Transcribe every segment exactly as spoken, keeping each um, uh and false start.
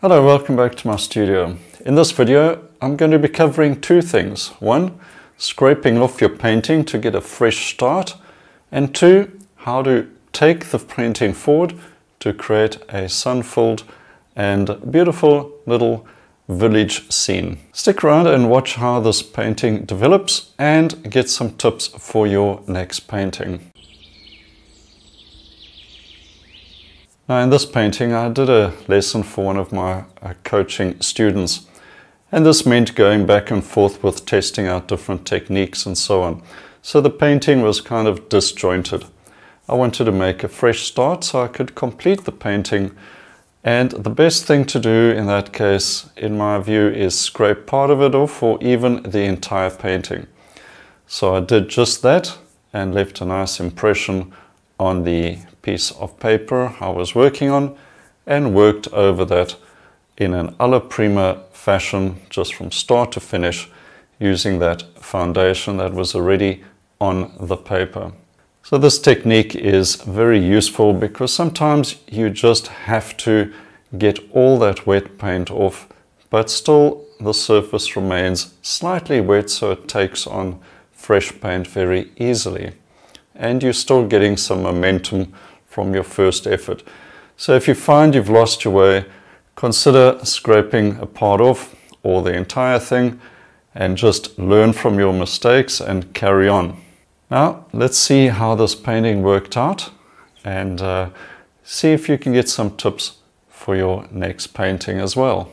Hello, welcome back to my studio. In this video, I'm going to be covering two things. One, scraping off your painting to get a fresh start. And two, how to take the painting forward to create a sun-filled and beautiful little village scene. Stick around and watch how this painting develops and get some tips for your next painting. Now in this painting I did a lesson for one of my uh, coaching students, and this meant going back and forth with testing out different techniques and so on. So the painting was kind of disjointed. I wanted to make a fresh start so I could complete the painting, and the best thing to do in that case, in my view, is scrape part of it off or even the entire painting. So I did just that and left a nice impression on the piece of paper I was working on, and worked over that in an alla prima fashion, just from start to finish, using that foundation that was already on the paper. So this technique is very useful because sometimes you just have to get all that wet paint off, but still the surface remains slightly wet, so it takes on fresh paint very easily. And you're still getting some momentum from your first effort. So if you find you've lost your way, consider scraping a part off or the entire thing and just learn from your mistakes and carry on. Now let's see how this painting worked out and uh, see if you can get some tips for your next painting as well.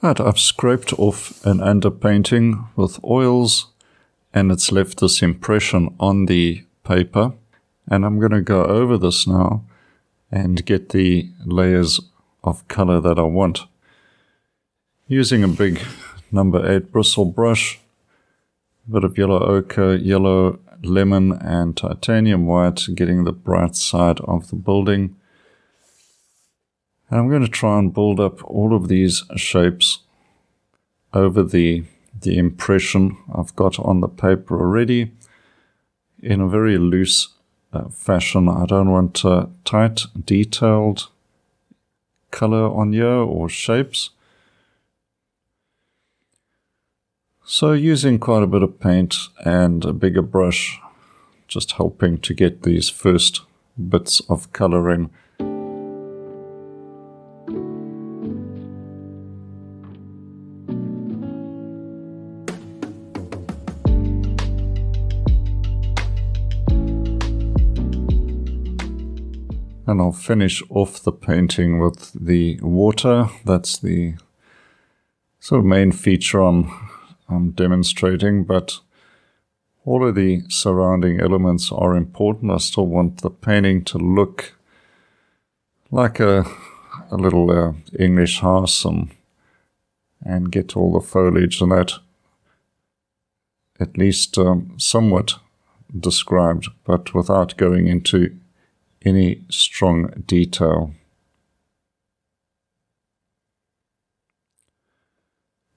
Right, I've scraped off an underpainting with oils and it's left this impression on the paper, and I'm going to go over this now and get the layers of color that I want. Using a big number eight bristle brush, a bit of yellow ochre, yellow, lemon and titanium white, getting the bright side of the building. And I'm going to try and build up all of these shapes over the the impression I've got on the paper already in a very loose uh, fashion. I don't want uh, tight, detailed color on here or shapes. So using quite a bit of paint and a bigger brush, just helping to get these first bits of color in. And I'll finish off the painting with the water. That's the sort of main feature I'm, I'm demonstrating, but all of the surrounding elements are important. I still want the painting to look like a, a little uh, English house and, and get all the foliage and that at least um, somewhat described, but without going into any strong detail.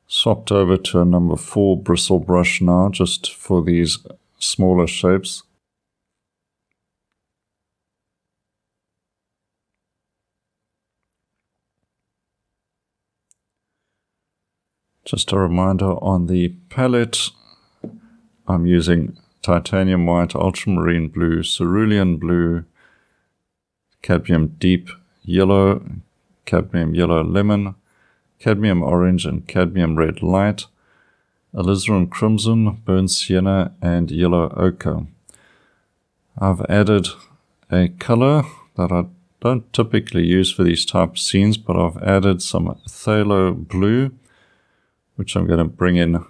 Swapped over to a number four bristle brush now, just for these smaller shapes. Just a reminder on the palette, I'm using titanium white, ultramarine blue, cerulean blue, cadmium deep yellow, cadmium yellow lemon, cadmium orange and cadmium red light, alizarin crimson, burnt sienna and yellow ochre. I've added a color that I don't typically use for these type of scenes, but I've added some phthalo blue, which I'm going to bring in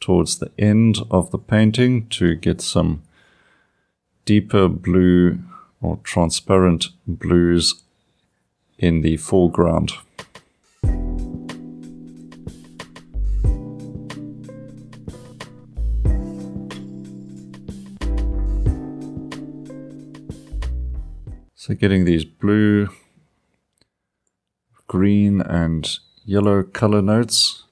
towards the end of the painting to get some deeper blue or transparent blues in the foreground. So getting these blue, green and yellow color notes,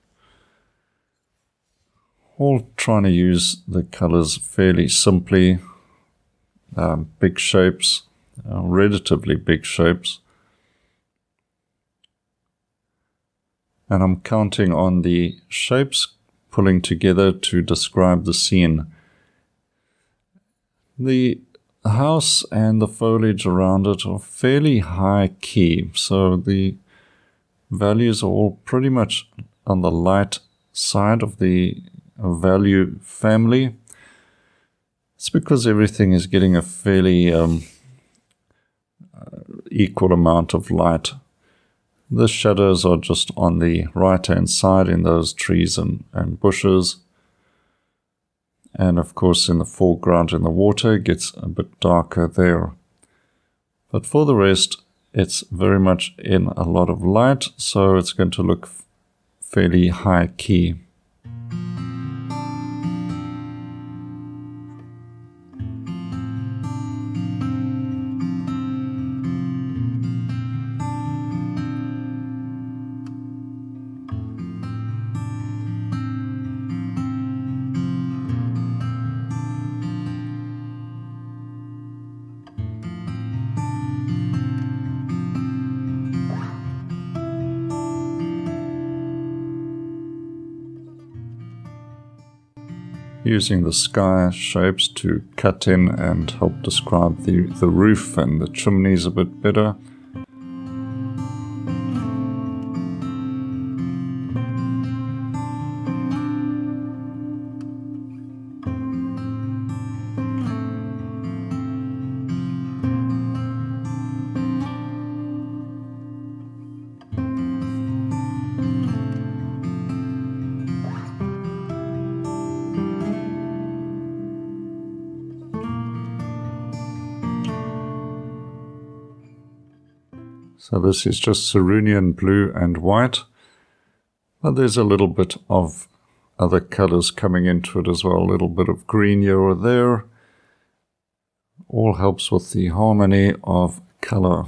all trying to use the colors fairly simply. Um, big shapes, uh, relatively big shapes. and I'm counting on the shapes pulling together to describe the scene. The house and the foliage around it are fairly high key, so the values are all pretty much on the light side of the value family. It's because everything is getting a fairly um, equal amount of light. The shadows are just on the right-hand side in those trees and, and bushes. And of course in the foreground in the water it gets a bit darker there. But for the rest it's very much in a lot of light, so it's going to look fairly high key. Using the sky shapes to cut in and help describe the, the roof and the chimneys a bit better. So this is just cerulean blue and white, but there's a little bit of other colors coming into it as well, a little bit of green here or there. All helps with the harmony of color.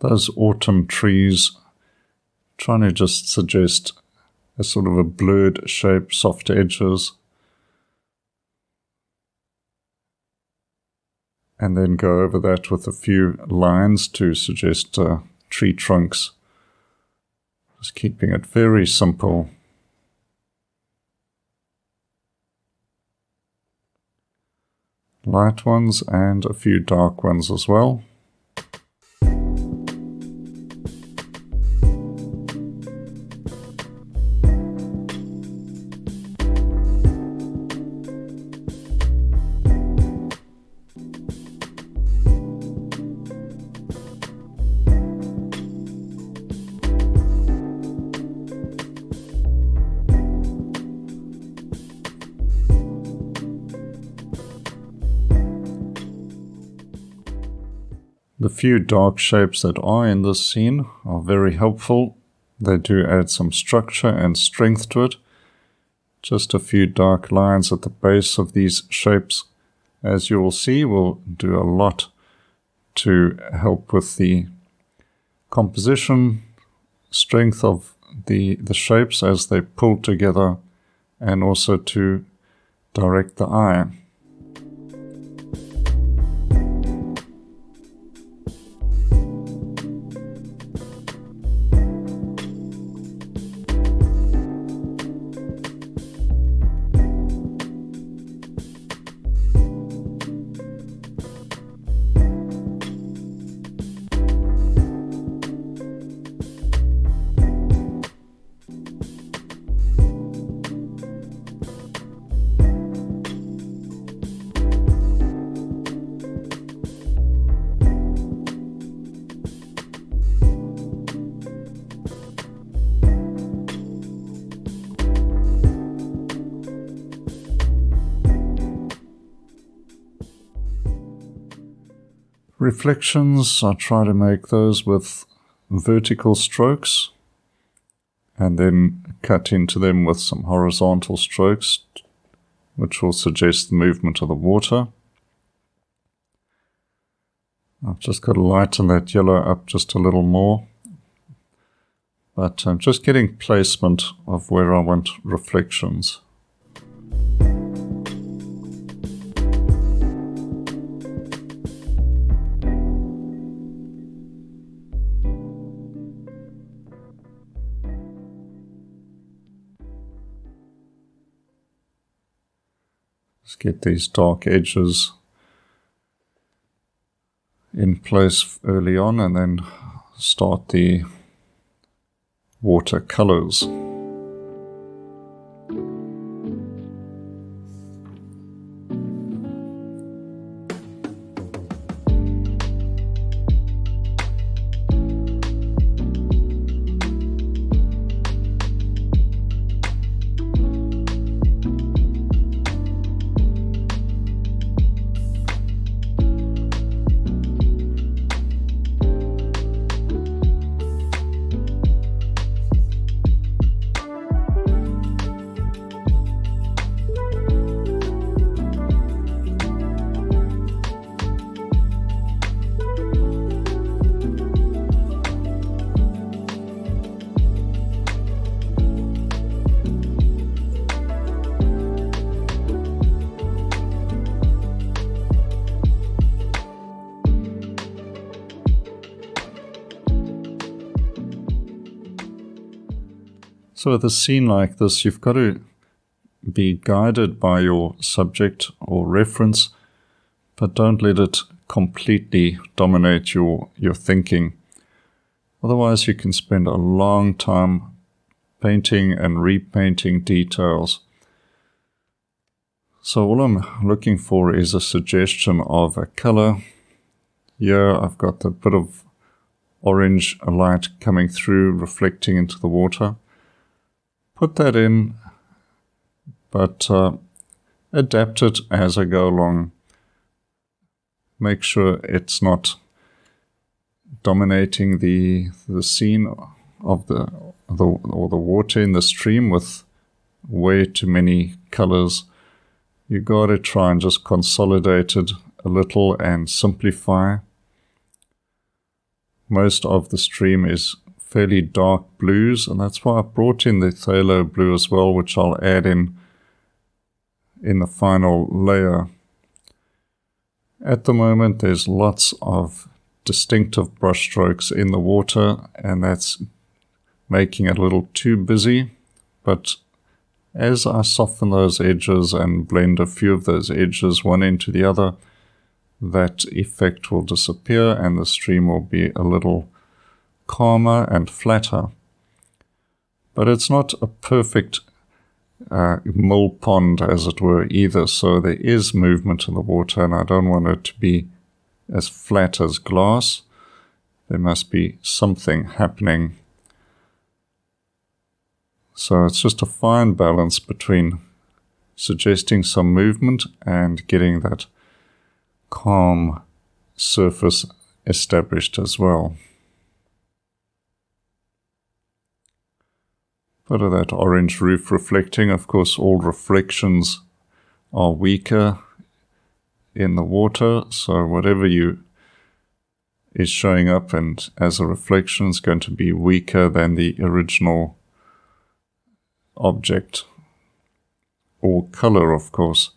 Those autumn trees, trying to just suggest a sort of a blurred shape, soft edges. And then go over that with a few lines to suggest uh, tree trunks. Just keeping it very simple. Light ones and a few dark ones as well. The few dark shapes that are in this scene are very helpful. They do add some structure and strength to it. Just a few dark lines at the base of these shapes, as you will see, will do a lot to help with the composition, strength of the, the shapes as they pull together, and also to direct the eye. Reflections, I try to make those with vertical strokes and then cut into them with some horizontal strokes, which will suggest the movement of the water. I've just got to lighten that yellow up just a little more. But I'm just getting placement of where I want reflections. Just get these dark edges in place early on and then start the watercolors. So with a scene like this, you've got to be guided by your subject or reference, but don't let it completely dominate your, your thinking. Otherwise, you can spend a long time painting and repainting details. So all I'm looking for is a suggestion of a color. Here, I've got a bit of orange light coming through, reflecting into the water. Put that in, but uh, adapt it as I go along. Make sure it's not dominating the the scene of the, the or the water in the stream with way too many colors. You got to try and just consolidate it a little and simplify. Most of the stream is fairly dark blues, and that's why I brought in the phthalo blue as well, which I'll add in in the final layer. At the moment, there's lots of distinctive brushstrokes in the water, and that's making it a little too busy. But as I soften those edges and blend a few of those edges one into the other, that effect will disappear and the stream will be a little calmer and flatter. But it's not a perfect uh, mill pond, as it were, either, so there is movement in the water, and I don't want it to be as flat as glass. There must be something happening. So it's just a fine balance between suggesting some movement and getting that calm surface established as well. Bit of that orange roof reflecting. Of course, all reflections are weaker in the water, so whatever you is showing up and as a reflection is going to be weaker than the original object or color. Of course,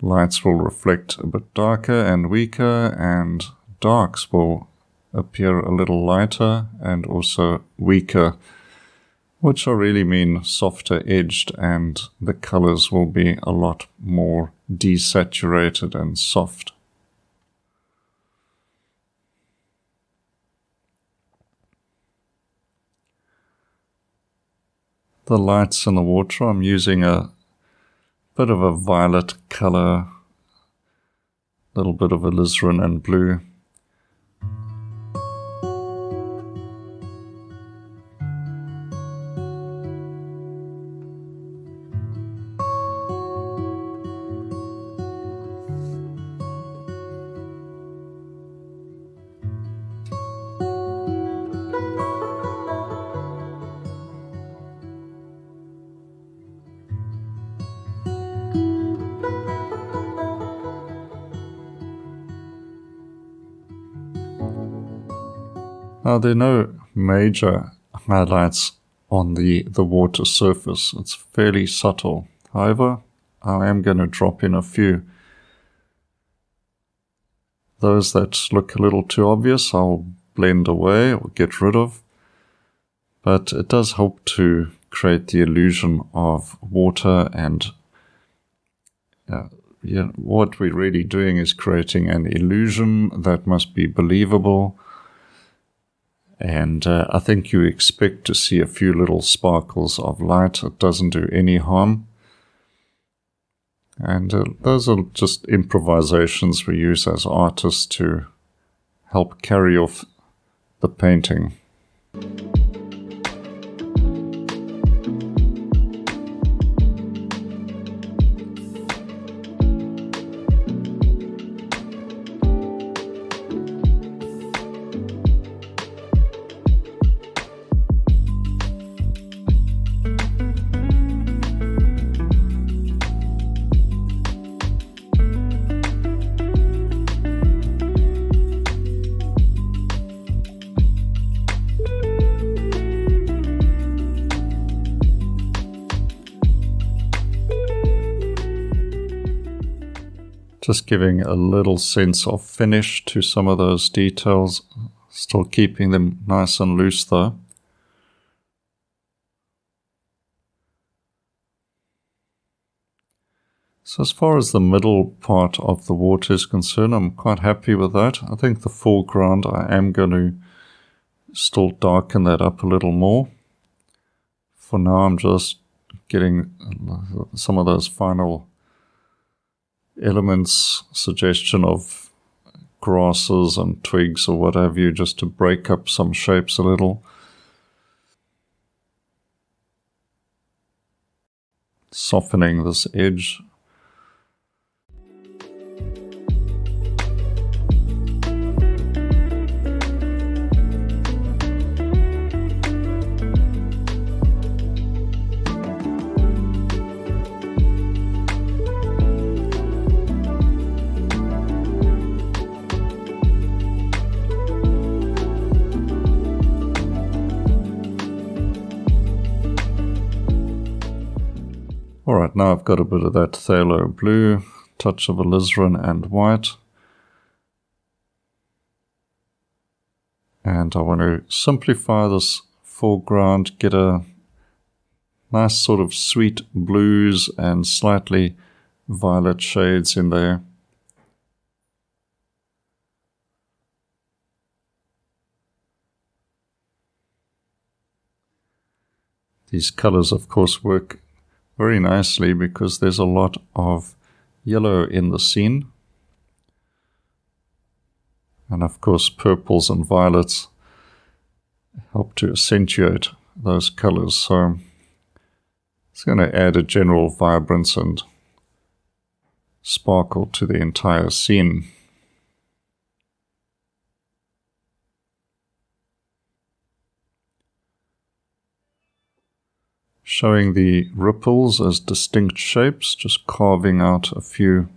lights will reflect a bit darker and weaker, and darks will appear a little lighter and also weaker, which I really mean softer edged, and the colors will be a lot more desaturated and soft. The lights in the water, I'm using a bit of a violet color, a little bit of alizarin and blue. Uh, there are no major highlights on the, the water surface. It's fairly subtle. However, I am going to drop in a few. Those that look a little too obvious, I'll blend away or get rid of. But it does help to create the illusion of water, and uh, yeah, what we're really doing is creating an illusion that must be believable. And uh, I think you expect to see a few little sparkles of light. It doesn't do any harm. And uh, those are just improvisations we use as artists to help carry off the painting. Just giving a little sense of finish to some of those details, still keeping them nice and loose though. So as far as the middle part of the water is concerned, I'm quite happy with that. I think the foreground, I am going to still darken that up a little more. For now, I'm just getting some of those final elements, suggestion of grasses and twigs or what have you, just to break up some shapes a little. Softening this edge. Alright, now I've got a bit of that phthalo blue, touch of alizarin and white. And I want to simplify this foreground, get a nice sort of sweet blues and slightly violet shades in there. These colors, of course, work very nicely because there's a lot of yellow in the scene. And of course purples and violets help to accentuate those colors. So it's going to add a general vibrance and sparkle to the entire scene. Showing the ripples as distinct shapes, just carving out a few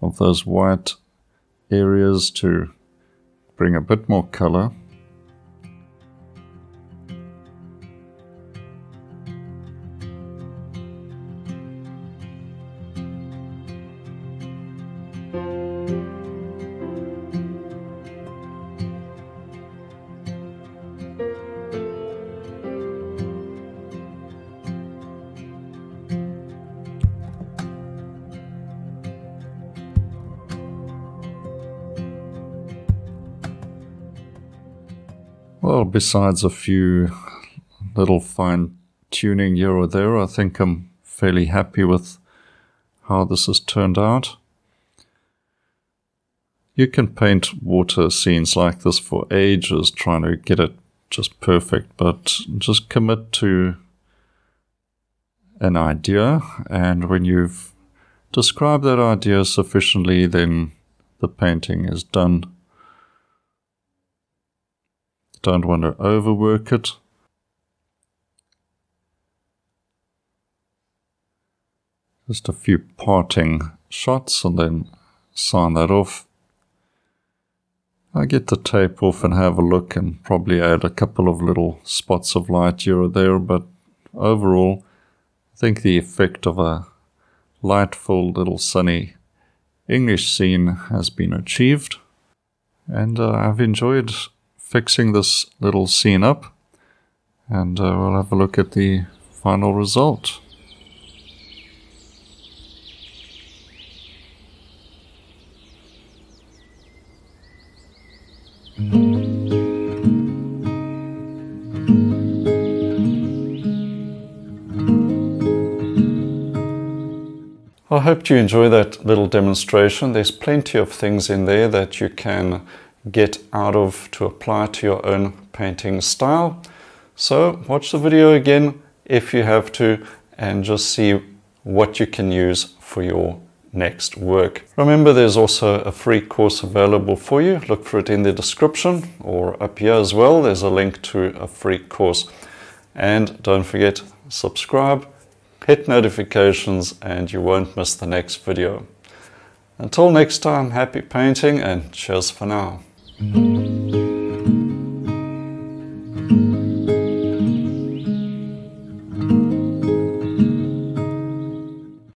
of those white areas to bring a bit more color. Well, besides a few little fine tuning here or there, I think I'm fairly happy with how this has turned out. You can paint water scenes like this for ages, trying to get it just perfect, but just commit to an idea, and when you've described that idea sufficiently, then the painting is done. Don't want to overwork it. Just a few parting shots and then sign that off. I get the tape off and have a look and probably add a couple of little spots of light here or there, but overall I think the effect of a light-filled little sunny English scene has been achieved, and uh, I've enjoyed fixing this little scene up, and uh, we'll have a look at the final result. I hope you enjoy that little demonstration. There's plenty of things in there that you can get out of to apply to your own painting style. So watch the video again if you have to and just see what you can use for your next work. Remember, there's also a free course available for you. Look for it in the description or up here as well. There's a link to a free course. And don't forget, subscribe. Hit notifications and you won't miss the next video. Until next time, happy painting and cheers for now.